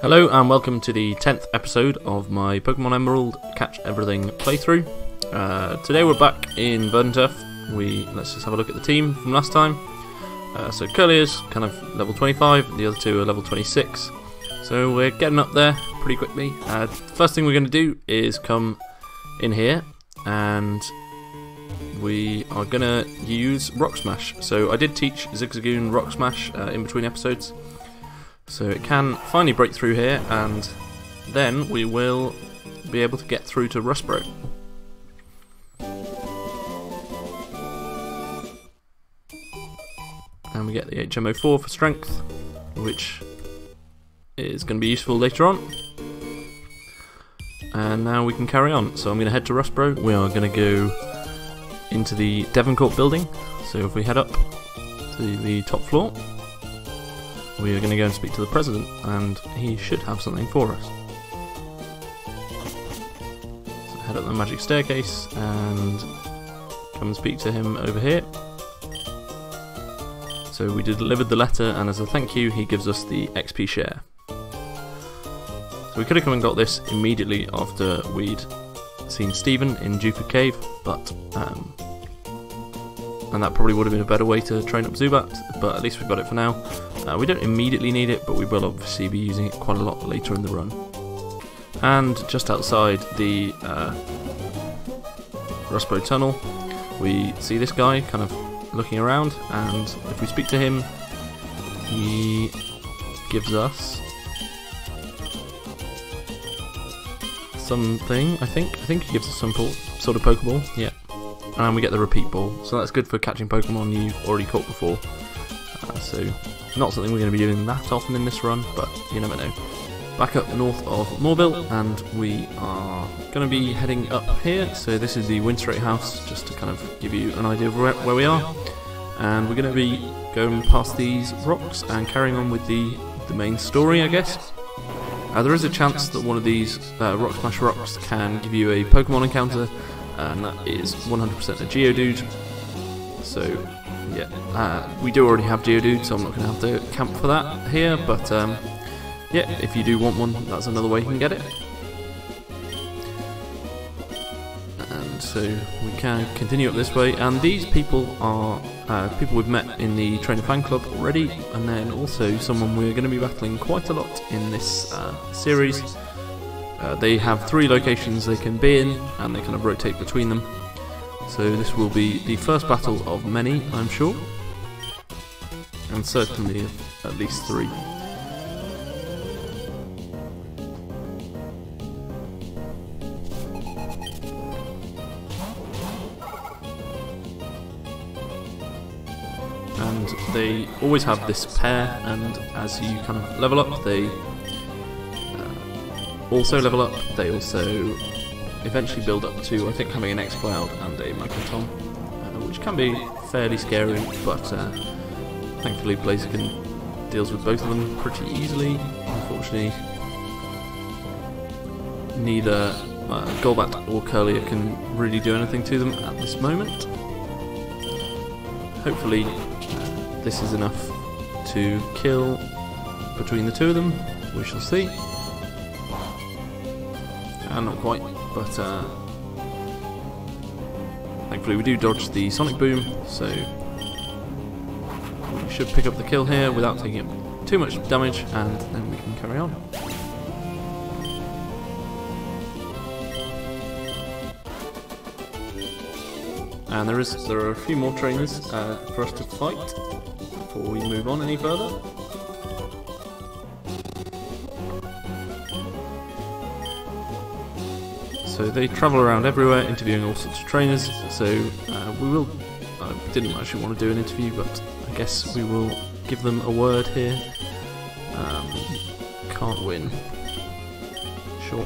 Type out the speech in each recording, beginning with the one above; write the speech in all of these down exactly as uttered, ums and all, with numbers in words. Hello and welcome to the tenth episode of my Pokémon Emerald Catch Everything playthrough. Uh, today we're back in Verdanturf. We let's just have a look at the team from last time. Uh, so Curly is kind of level twenty-five, the other two are level twenty-six. So we're getting up there pretty quickly. Uh, first thing we're going to do is come in here and we are going to use Rock Smash. So I did teach Zigzagoon Rock Smash uh, in between episodes. So it can finally break through here, and then we will be able to get through to Rustbro. And we get the H M O four for strength, which is going to be useful later on. And now we can carry on. So I'm going to head to Rustbro. We are going to go into the Devoncourt building. So if we head up to the top floor, we are going to go and speak to the president, and he should have something for us. So head up the magic staircase and come and speak to him over here. So we delivered the letter, and as a thank you he gives us the X P share. So we could have come and got this immediately after we'd seen Stephen in Jupiter Cave, but um, and that probably would have been a better way to train up Zubat, but at least we've got it for now. Uh, we don't immediately need it, but we will obviously be using it quite a lot later in the run. And just outside the uh, Rustbro tunnel, we see this guy kind of looking around, and if we speak to him, he gives us something, I think. I think he gives us some sort of Pokeball, yeah. And we get the repeat ball, so that's good for catching Pokemon you've already caught before. Uh, so... Not something we're going to be doing that often in this run, but you never know. Back up north of Moorville, and we are going to be heading up here. So this is the Winstraight House, just to kind of give you an idea of where, where we are. And we're going to be going past these rocks and carrying on with the, the main story, I guess. Uh, there is a chance that one of these uh, Rock Smash Rocks can give you a Pokemon encounter, and that is one hundred percent a Geodude. So... yeah, uh, we do already have Geodude, so I'm not going to have to camp for that here, but um, yeah, if you do want one, that's another way you can get it. And so we can continue up this way, and these people are uh, people we've met in the Trainer Fan Club already, and then also someone we're going to be battling quite a lot in this uh, series. Uh, they have three locations they can be in, and they kind of rotate between them. So this will be the first battle of many, I'm sure, and certainly at least three. And they always have this pair, and as you kind of level up, they uh, also level up, they also... eventually build up to, I think, having an X-Cloud and a Magneton, uh, which can be fairly scary, but uh, thankfully Blaziken deals with both of them pretty easily. Unfortunately, neither uh, Golbat or Kirlia can really do anything to them at this moment. Hopefully uh, this is enough to kill between the two of them, we shall see. Uh, not quite, but uh, thankfully we do dodge the Sonic Boom, so we should pick up the kill here without taking up too much damage, and then we can carry on. And there is there are a few more trainers uh, for us to fight before we move on any further. So they travel around everywhere, interviewing all sorts of trainers, so uh, we will... I didn't actually want to do an interview, but I guess we will give them a word here. Um, can't win. Sure.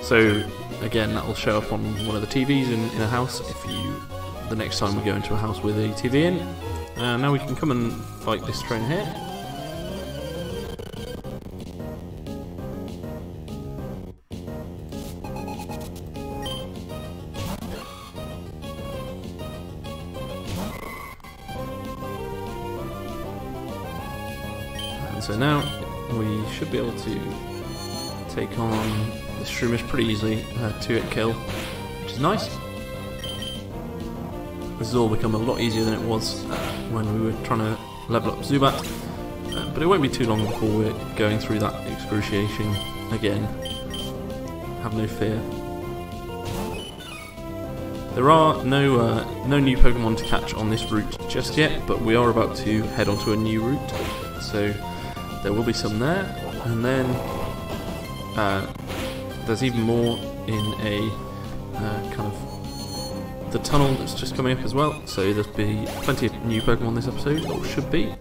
So, again, that will show up on one of the T Vs in, in a house, if you... the next time we go into a house with a T V in. Uh, now we can come and fight this train here. And so now we should be able to take on the Shroomish pretty easily, uh, two-hit kill, which is nice. This has all become a lot easier than it was uh, when we were trying to level up Zubat, uh, but it won't be too long before we're going through that excruciation again. Have no fear. There are no uh, no new Pokemon to catch on this route just yet, but we are about to head onto a new route, so there will be some there, and then uh, there's even more in a uh, kind of the tunnel that's just coming up as well. So there'll be plenty of new Pokemon this episode, or should be.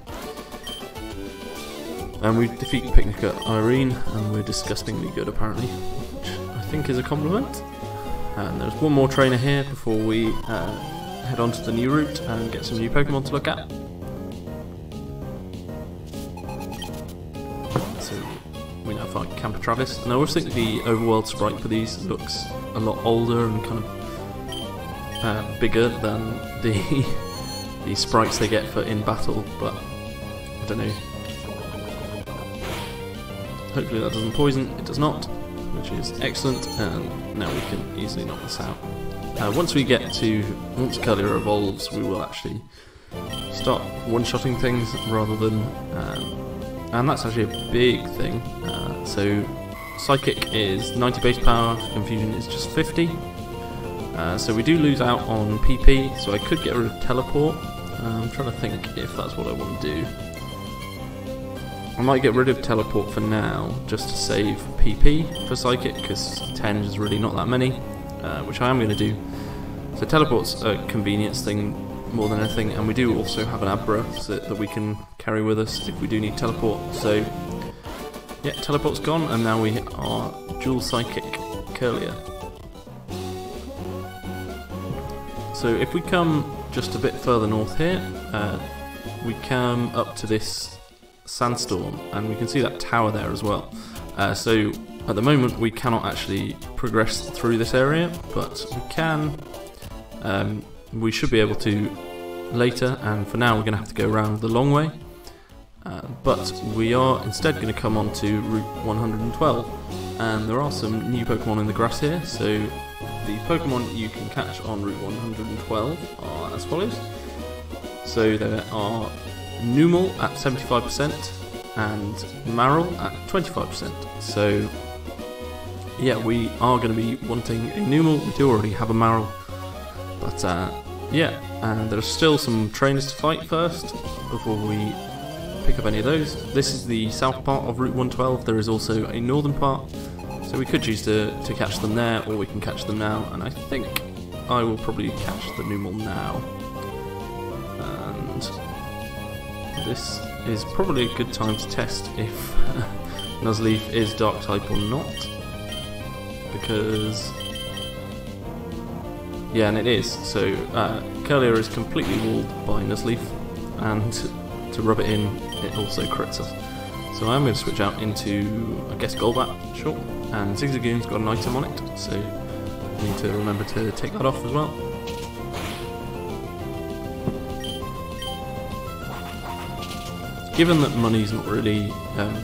And we defeat Picnicker Irene, and we're disgustingly good apparently, which I think is a compliment. And there's one more trainer here before we uh, head on to the new route and get some new Pokemon to look at. So we now find Campertravis, and I always think the overworld sprite for these looks a lot older and kind of uh, bigger than the the sprites they get for in battle, but I don't know. Hopefully that doesn't poison, it does not, which is excellent, and now we can easily knock this out. Uh, once we get to, once Kirlia evolves, we will actually start one-shotting things rather than, um, and that's actually a big thing. Uh, so Psychic is ninety base power, Confusion is just fifty, uh, so we do lose out on P P, so I could get rid of Teleport. uh, I'm trying to think if that's what I want to do. I might get rid of Teleport for now, just to save P P for Psychic, because ten is really not that many, uh, which I am going to do. So Teleport's a convenience thing more than anything, and we do also have an Abra so that, that we can carry with us if we do need Teleport. So, yeah, Teleport's gone, and now we are dual Psychic Kirlia. So if we come just a bit further north here, uh, we come up to this Sandstorm, and we can see that tower there as well. Uh, so at the moment we cannot actually progress through this area, but we can, um, we should be able to later, and for now we're going to have to go around the long way, uh, but we are instead going to come on to Route one twelve, and there are some new Pokemon in the grass here. So the Pokemon you can catch on Route one twelve are as follows. So there are Numel at seventy-five percent and Marill at twenty-five percent. So yeah, we are going to be wanting a Numel. We do already have a Marill, but uh, yeah, and there are still some trainers to fight first before we pick up any of those. This is the south part of Route one twelve. There is also a northern part, so we could choose to, to catch them there, or we can catch them now, and I think I will probably catch the Numel now. This is probably a good time to test if Nuzleaf is dark type or not, because yeah, and it is. So uh, Kirlia is completely walled by Nuzleaf, and to rub it in, it also crits us. So I'm going to switch out into, I guess, Golbat, sure, and Zigzagoon's got an item on it, so I need to remember to take that off as well. Given that money's not really um,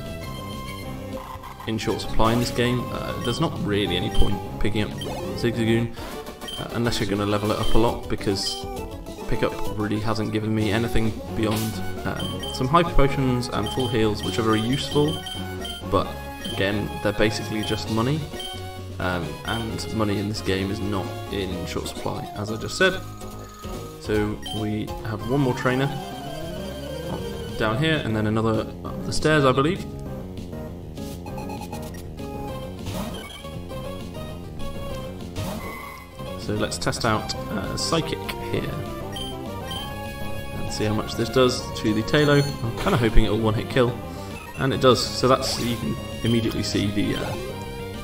in short supply in this game, uh, there's not really any point picking up Zigzagoon uh, unless you're going to level it up a lot, because pickup really hasn't given me anything beyond um, some hyper potions and full heals, which are very useful, but again, they're basically just money, um, and money in this game is not in short supply, as I just said. So we have one more trainer down here, and then another up the stairs, I believe. So let's test out uh, Psychic here and see how much this does to the Talo. I'm kind of hoping it'll one-hit kill, and it does. So that's, you can immediately see the uh,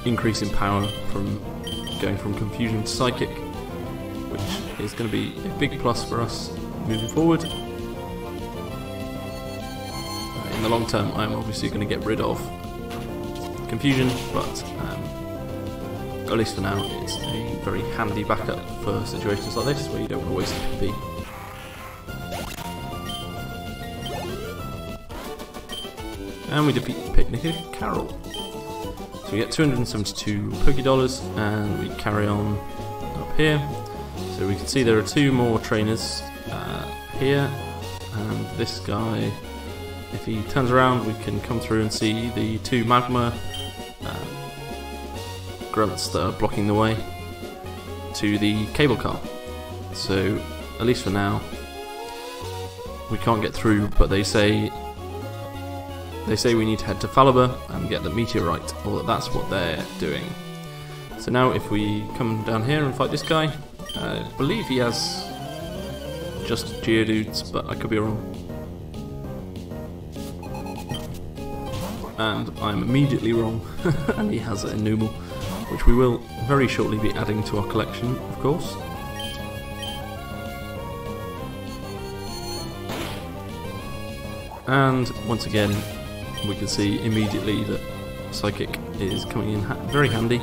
increase in power from going from Confusion to Psychic, which is going to be a big plus for us moving forward. In the long term, I'm obviously going to get rid of Confusion, but um, at least for now, it's a very handy backup for situations like this where you don't want to waste P P. and we defeat Picnicker Carol. So we get two hundred seventy-two Poké Dollars, and we carry on up here. So we can see there are two more trainers uh, here, and this guy, if he turns around, we can come through and see the two magma uh, grunts that are blocking the way to the cable car. So at least for now, we can't get through, but they say they say we need to head to Falaba and get the meteorite, or that's what they're doing. So now if we come down here and fight this guy, uh, I believe he has just Geodudes, but I could be wrong. And I'm immediately wrong, and he has a Numel, which we will very shortly be adding to our collection, of course. And once again, we can see immediately that Psychic is coming in ha very handy.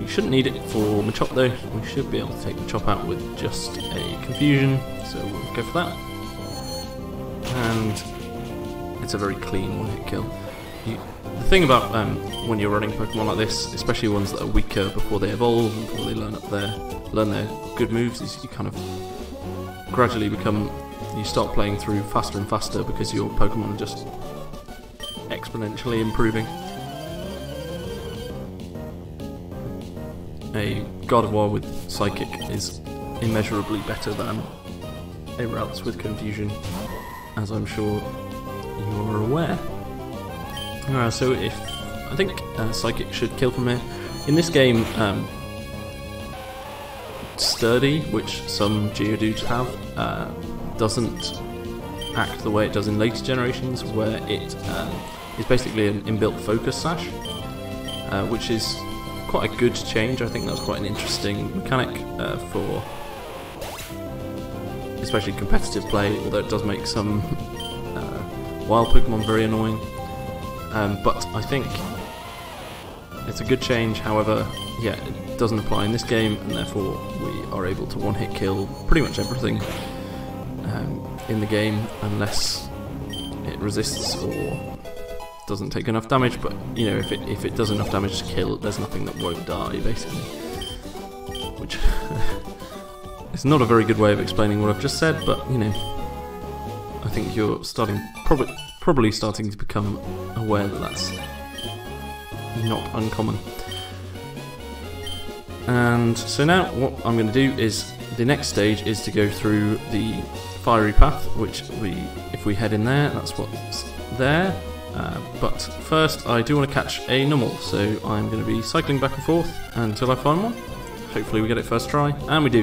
You shouldn't need it for Machop though. We should be able to take Machop out with just a Confusion, so we'll go for that. And it's a very clean one-hit kill. You, the thing about um, when you're running Pokemon like this, especially ones that are weaker before they evolve, before they learn up their learn their good moves, is you kind of gradually become. You start playing through faster and faster because your Pokemon are just exponentially improving. A Gardevoir with Psychic is immeasurably better than a Routes with Confusion, as I'm sure you are aware. Alright, so if I think uh, Psychic should kill from here. In this game, um, Sturdy, which some Geodudes have, uh, doesn't act the way it does in later generations, where it uh, is basically an inbuilt focus sash, uh, which is quite a good change. I think that's quite an interesting mechanic uh, for especially competitive play, although it does make some uh, wild Pokemon very annoying. Um, but I think it's a good change. However, yeah, it doesn't apply in this game, and therefore we are able to one-hit kill pretty much everything Um, in the game, unless it resists or doesn't take enough damage. But you know, if it if it does enough damage to kill, there's nothing that won't die, basically. Which it's not a very good way of explaining what I've just said, but you know, I think you're starting probably probably starting to become aware that that's not uncommon. And so now what I'm going to do is, the next stage is to go through the Fiery Path, which we, if we head in there, that's what's there. Uh, but first I do want to catch a Numel, so I'm going to be cycling back and forth until I find one. Hopefully we get it first try, and we do.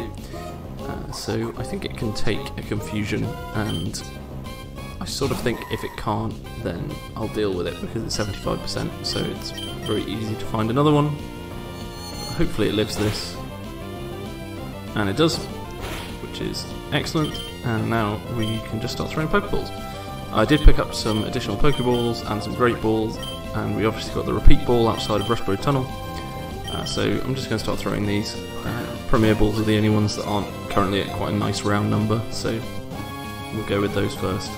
Uh, so I think it can take a Confusion, and I sort of think if it can't, then I'll deal with it, because it's seventy-five percent, so it's very easy to find another one. Hopefully it lives this. And it does, which is excellent, and now we can just start throwing Pokeballs. I did pick up some additional Pokeballs and some Great Balls, and we obviously got the Repeat Ball outside of Brushboro Tunnel, uh, so I'm just going to start throwing these. Uh, Premier Balls are the only ones that aren't currently at quite a nice round number, so we'll go with those first.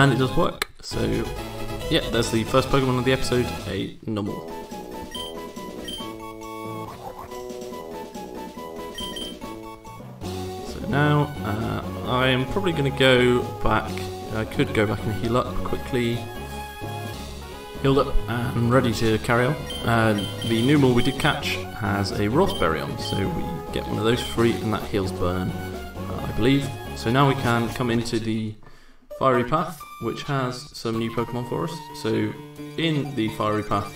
And it does work, so yeah, there's the first Pokemon of the episode, a Numel. Now, uh, I am probably going to go back. I could go back and heal up quickly. Healed up and ready to carry on. Uh, the Numel we did catch has a Raspberry on, so we get one of those free, and that heals burn, uh, I believe. So now we can come into the Fiery Path, which has some new Pokemon for us. So in the Fiery Path,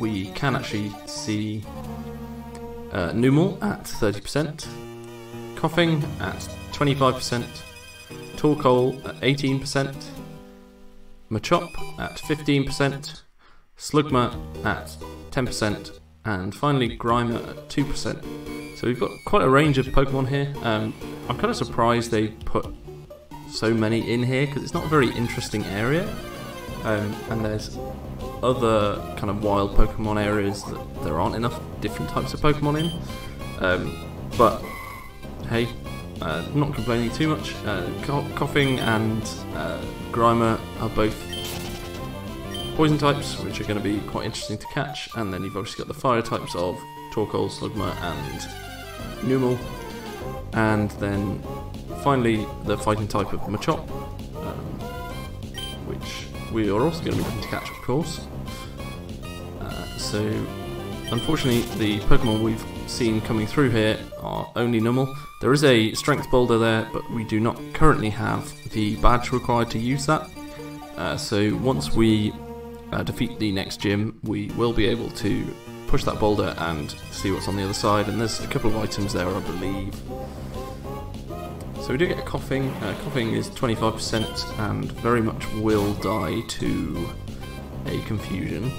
we can actually see uh, Numel at thirty percent. Koffing at twenty-five percent, Torkoal at eighteen percent, Machop at fifteen percent, Slugma at ten percent, and finally Grimer at two percent. So we've got quite a range of Pokemon here. Um, I'm kind of surprised they put so many in here, because it's not a very interesting area, um, and there's other kind of wild Pokemon areas that there aren't enough different types of Pokemon in, um, but hey, uh, not complaining too much. Uh, Koffing and uh, Grimer are both poison types, which are going to be quite interesting to catch, and then you've obviously got the fire types of Torkoal, Slugma and Numel, and then finally the fighting type of Machop, um, which we are also going to be looking to catch, of course. Uh, so unfortunately the Pokemon we've seen coming through here are only Numel. There is a strength boulder there, but we do not currently have the badge required to use that. Uh, so once we uh, defeat the next gym, we will be able to push that boulder and see what's on the other side, and there's a couple of items there, I believe. So we do get a Koffing. Uh, Koffing is twenty-five percent and very much will die to a Confusion.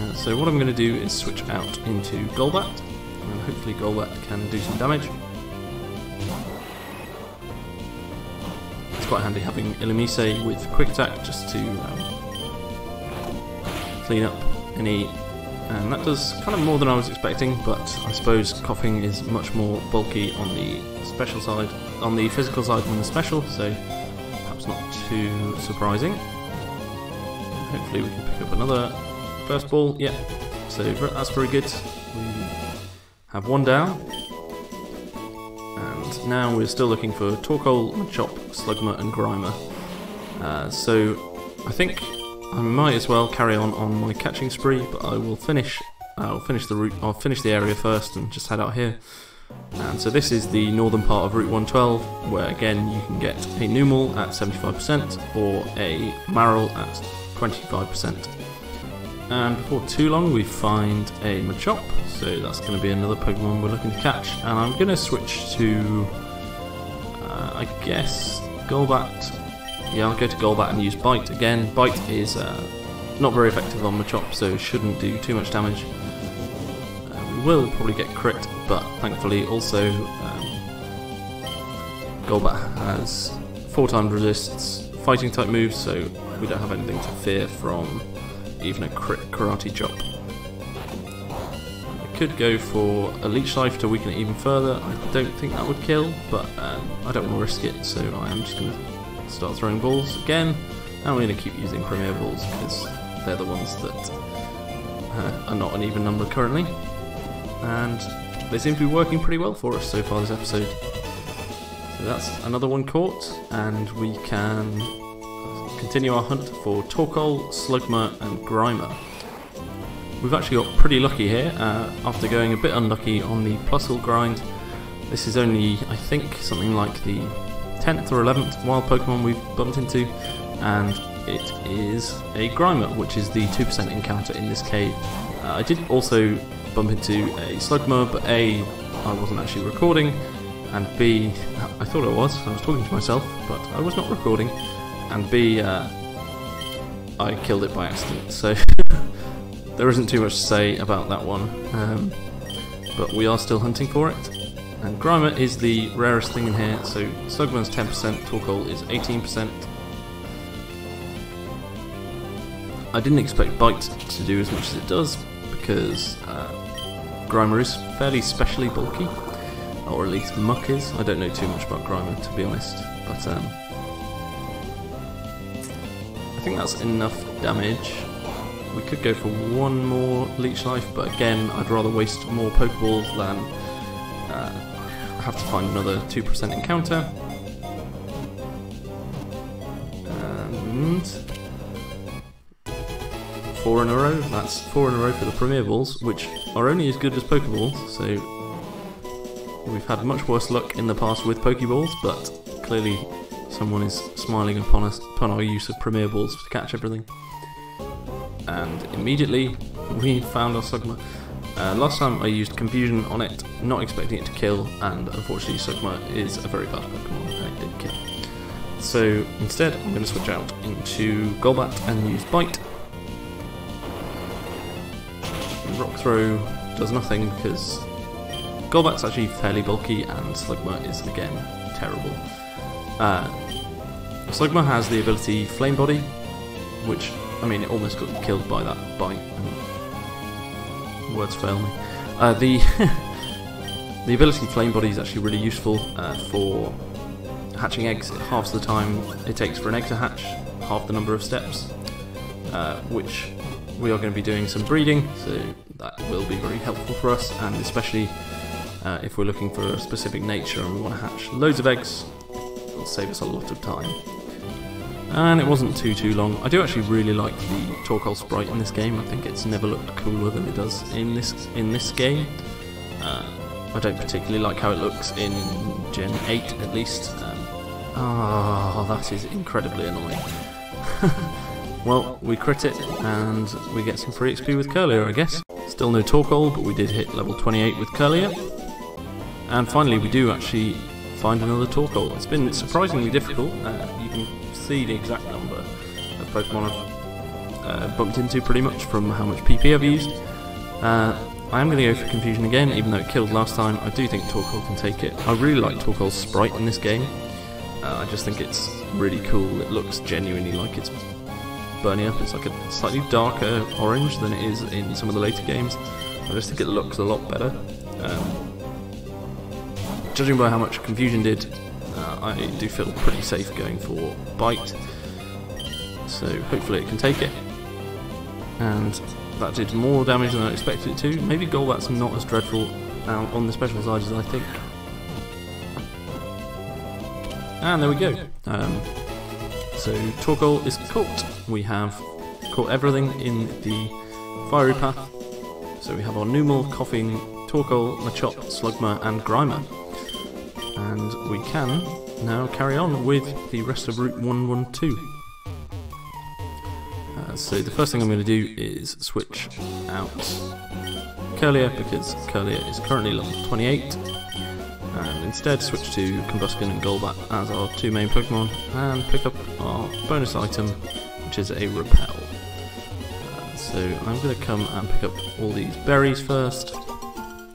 Uh, so what I'm going to do is switch out into Golbat, and hopefully Golbat can do some damage. Quite handy having Illumise with Quick Attack just to um, clean up any, and that does kind of more than I was expecting, but I suppose Koffing is much more bulky on the special side, on the physical side than the special, so perhaps not too surprising. Hopefully we can pick up another burst ball. Yeah, so that's very good. We have one down. And now we're still looking for Torkoal, Machop, Slugma and Grimer. Uh, so I think I might as well carry on on my catching spree, but I will finish. I'll finish the route. I'll finish the area first and just head out here. And so this is the northern part of Route one twelve, where again you can get a Numel at seventy-five percent or a Marill at twenty-five percent. And before too long we find a Machop, so that's going to be another Pokemon we're looking to catch. And I'm going to switch to, uh, I guess, Golbat. Yeah, I'll go to Golbat and use Bite again. Bite is uh, not very effective on Machop, so shouldn't do too much damage. Uh, we will probably get crit, but thankfully also um, Golbat has four times resists fighting type moves, so we don't have anything to fear from even a crit karate chop. I could go for a leech life to weaken it even further. I don't think that would kill, but um, I don't want to risk it, so I am just going to start throwing balls again. And I'm going to keep using Premier Balls because they're the ones that uh, are not an even number currently. And they seem to be working pretty well for us so far this episode. So that's another one caught, and we can continue our hunt for Torkoal, Slugma and Grimer. We've actually got pretty lucky here, uh, after going a bit unlucky on the Plusle grind. This is only, I think, something like the tenth or eleventh wild Pokemon we've bumped into, and it is a Grimer, which is the two percent encounter in this cave. Uh, I did also bump into a Slugma, but A, I wasn't actually recording, and B, I thought I was, I was talking to myself, but I was not recording. And B, uh, I killed it by accident, so there isn't too much to say about that one, um, but we are still hunting for it. And Grimer is the rarest thing in here, so Slugman's ten percent, Torkoal is eighteen percent. I didn't expect Bite to do as much as it does, because uh, Grimer is fairly specially bulky, or at least Muck is. I don't know too much about Grimer, to be honest, but um, I think that's enough damage. We could go for one more leech life, but again, I'd rather waste more Pokeballs than uh, have to find another two percent encounter. And four in a row, that's four in a row for the Premier Balls, which are only as good as Pokeballs, so we've had much worse luck in the past with Pokeballs, but clearly someone is smiling upon us, upon our use of Premier Balls to catch everything. And immediately we found our Slugma. Uh, last time I used Confusion on it, not expecting it to kill, and unfortunately Slugma is a very bad Pokemon and it did kill. So instead I'm going to switch out into Golbat and use Bite. Rock Throw does nothing because Golbat's actually fairly bulky and Slugma is again terrible. Uh, Slugma has the ability Flame Body, which, I mean, it almost got killed by that bite. And words fail me. Uh, the the ability Flame Body is actually really useful uh, for hatching eggs. It halves the time it takes for an egg to hatch, half the number of steps, uh, which we are going to be doing some breeding, so that will be very helpful for us, and especially uh, if we're looking for a specific nature and we want to hatch loads of eggs, it'll save us a lot of time. And it wasn't too too long. I do actually really like the Torkoal sprite in this game. I think it's never looked cooler than it does in this in this game. Uh, I don't particularly like how it looks in Gen eight at least. Um, oh, that is incredibly annoying. Well, we crit it and we get some free X P with Kirlia, I guess. Still no Torkoal, but we did hit level twenty-eight with Kirlia. And finally we do actually find another Torkoal. It's been surprisingly difficult. Uh, you can see the exact number of Pokemon I've uh, bumped into pretty much from how much P P I've used. Uh, I am going to go for Confusion again, even though it killed last time. I do think Torkoal can take it. I really like Torkoal's sprite in this game. Uh, I just think it's really cool. It looks genuinely like it's burning up. It's like a slightly darker orange than it is in some of the later games. I just think it looks a lot better. Um, judging by how much Confusion did, uh, I do feel pretty safe going for Bite. So hopefully it can take it. And that did more damage than I expected it to. Maybe Golbat's not as dreadful um, on the special side as I think. And there we go. Um, so Torkoal is caught. We have caught everything in the Fiery Path. So we have our Numel, Koffing, Torkoal, Machop, Slugma and Grimer. And we can now carry on with the rest of Route one twelve. So the first thing I'm going to do is switch out Kirlia, because Kirlia is currently level twenty-eight, and instead switch to Combusken and Golbat as our two main Pokemon, and pick up our bonus item, which is a Repel. Uh, so I'm going to come and pick up all these berries first,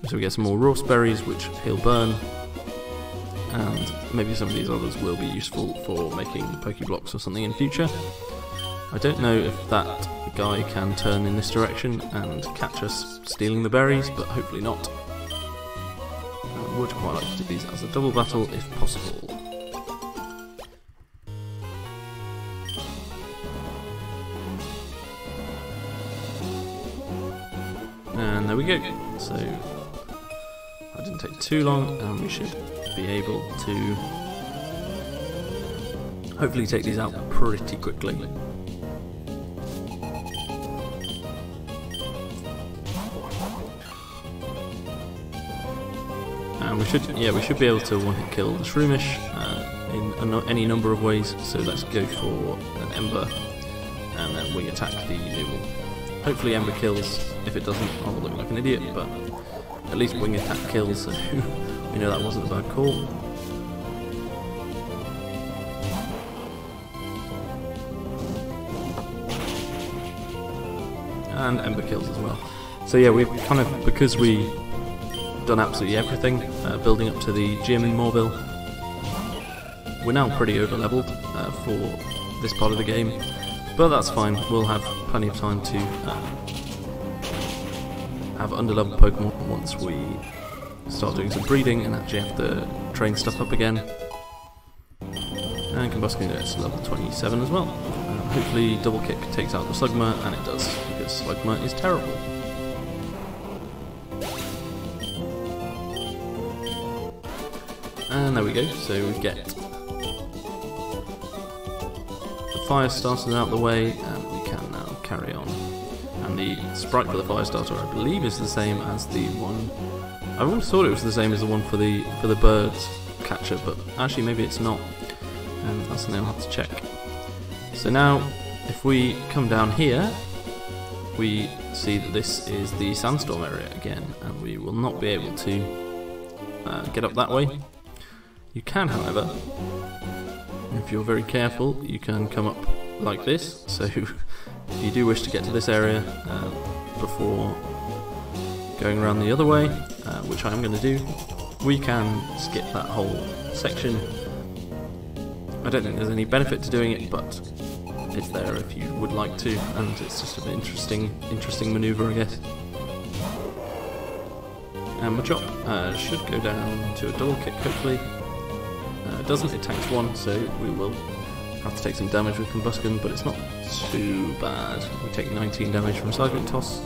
so we get some more Roseberries, which he'll burn, and maybe some of these others will be useful for making Pokeblocks or something in future. I don't know if that guy can turn in this direction and catch us stealing the berries, but hopefully not. I would quite like to do these as a double battle if possible. And there we go. So that didn't take too long, and we should be able to hopefully take these out pretty quickly. We should, yeah, we should be able to one-hit kill the Shroomish uh, in any number of ways. So let's go for an Ember, and then we attack the Numel. Hopefully Ember kills. If it doesn't, I will look like an idiot. But at least wing attack kills, so we know that wasn't a bad call. And Ember kills as well. So yeah, we've kind of because we. Done absolutely everything, uh, building up to the gym in Moorville. We're now pretty over leveled uh, for this part of the game, but that's fine, we'll have plenty of time to uh, have under leveled Pokemon once we start doing some breeding and actually have to train stuff up again. And Combusken gets level twenty-seven as well. Uh, hopefully Double Kick takes out the Slugma, and it does, because Slugma is terrible. And there we go, so we get the Firestarter out of the way, and we can now carry on. And the sprite for the Firestarter, I believe, is the same as the one. I always thought it was the same as the one for the for the bird catcher, but actually maybe it's not. Um, that's something I'll have to check. So now, if we come down here, we see that this is the sandstorm area again, and we will not be able to uh, get up that way. You can, however, if you're very careful, you can come up like this, so if you do wish to get to this area uh, before going around the other way, uh, which I am going to do, we can skip that whole section. I don't think there's any benefit to doing it, but it's there if you would like to, and it's just an interesting, interesting manoeuvre, I guess. And Machop uh, should go down to a double kick, hopefully. Uh, doesn't, it tanks one, so we will Have to take some damage with Combusken, but it's not too bad. We take nineteen damage from Seismic Toss.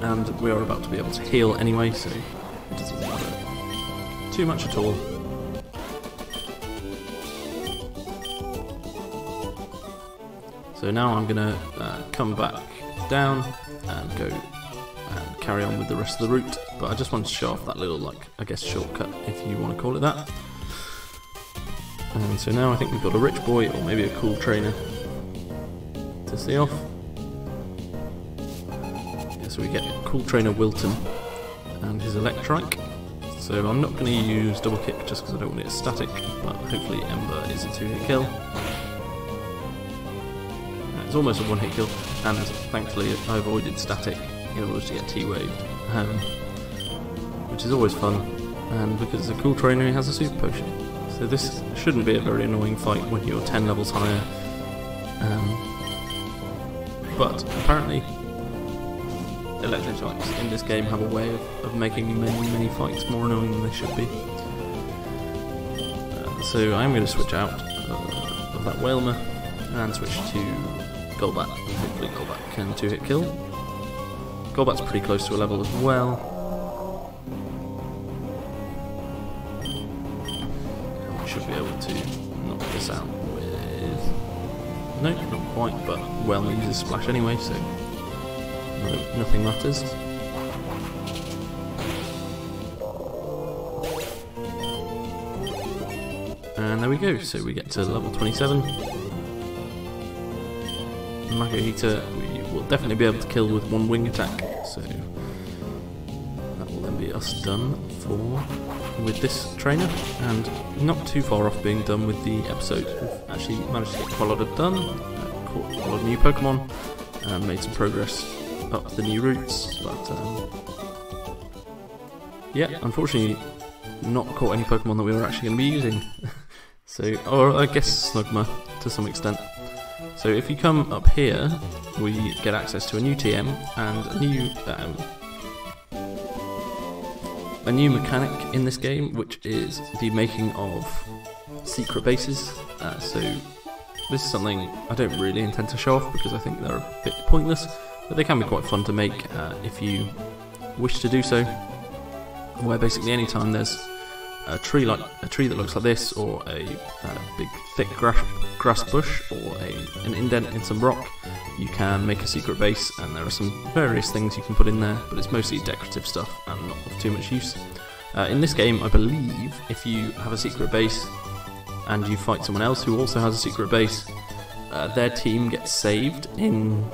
And we are about to be able to heal anyway, so it doesn't matter too much at all. So now I'm going to uh, come back down and go and carry on with the rest of the route, but I just want to show off that little, like, I guess shortcut, if you want to call it that. And so now I think we've got a rich boy, or maybe a cool trainer, to see off. Yeah, so we get cool trainer Wilton and his Electrike. So I'm not going to use double kick just because I don't want it as static, but hopefully Ember is a two-hit kill. It's almost a one-hit kill, and thankfully I avoided static in order to get T-waved, um, which is always fun. And because it's a cool trainer, he has a super potion, so this shouldn't be a very annoying fight when you're ten levels higher. Um, but apparently, electric types in this game have a way of, of making many, many fights more annoying than they should be. Uh, so I am going to switch out uh, of that Wailmer and switch to Golbat. Hopefully Golbat can two-hit kill. Golbat's pretty close to a level as well. And we should be able to knock this out with... No, not quite, but well, he uses Splash anyway, so no, nothing matters. And there we go, so we get to level twenty-seven. Makuhita we will definitely be able to kill with one wing attack, so that will then be us done for with this trainer, and not too far off being done with the episode. We've actually managed to get Qualoda done, uh, caught a lot of new Pokemon, and made some progress up the new routes, but um, yeah, unfortunately not caught any Pokemon that we were actually going to be using, so, or I guess Slugma to some extent. So if you come up here, we get access to a new T M and a new um, a new mechanic in this game, which is the making of secret bases. Uh, so this is something I don't really intend to show off because I think they're a bit pointless, but they can be quite fun to make uh, if you wish to do so. Where basically any time there's a tree like a tree that looks like this, or a, a big thick grass grass bush, or a, an indent in some rock, you can make a secret base, and there are some various things you can put in there, but it's mostly decorative stuff and not of too much use. Uh, in this game, I believe if you have a secret base and you fight someone else who also has a secret base, uh, their team gets saved in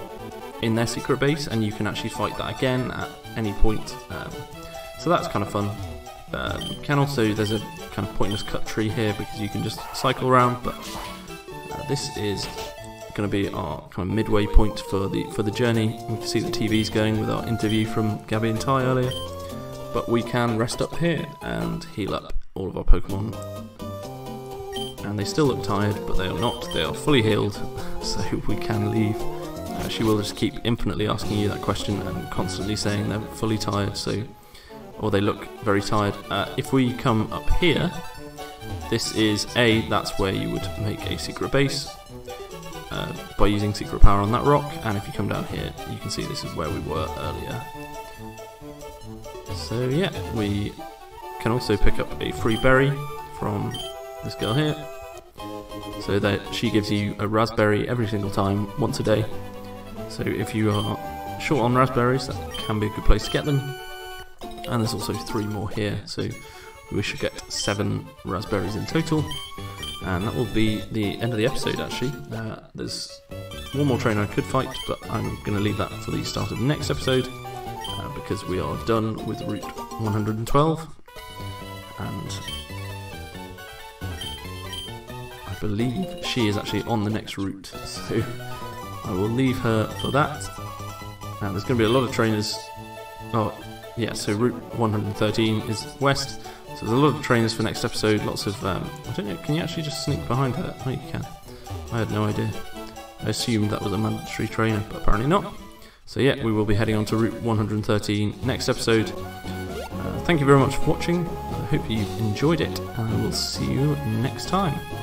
in their secret base, and you can actually fight that again at any point. Um, so that's kind of fun. Um, can also, there's a kind of pointless cut tree here because you can just cycle around, but uh, this is going to be our kind of midway point for the for the journey. We can see the T V's going with our interview from Gabby and Ty earlier, but we can rest up here and heal up all of our Pokemon, and they still look tired, but they are not, they are fully healed, so we can leave. Uh, she will just keep infinitely asking you that question and constantly saying they're fully tired, so or they look very tired. Uh, if we come up here, this is A, that's where you would make a secret base uh, by using secret power on that rock, and if you come down here, you can see this is where we were earlier. So yeah, we can also pick up a free berry from this girl here, so that she gives you a raspberry every single time, once a day. So if you are short on raspberries, that can be a good place to get them. And there's also three more here, so we should get seven raspberries in total. And that will be the end of the episode, actually. Uh, there's one more trainer I could fight, but I'm going to leave that for the start of the next episode, uh, because we are done with Route one twelve. And I believe she is actually on the next route, so I will leave her for that. And there's going to be a lot of trainers... Oh, yeah, so Route one thirteen is west, so there's a lot of trainers for next episode, lots of, um, I don't know, can you actually just sneak behind her? Oh, you can. I had no idea. I assumed that was a mandatory trainer, but apparently not. So yeah, we will be heading on to Route one thirteen next episode. Uh, thank you very much for watching. I hope you enjoyed it, and I will see you next time.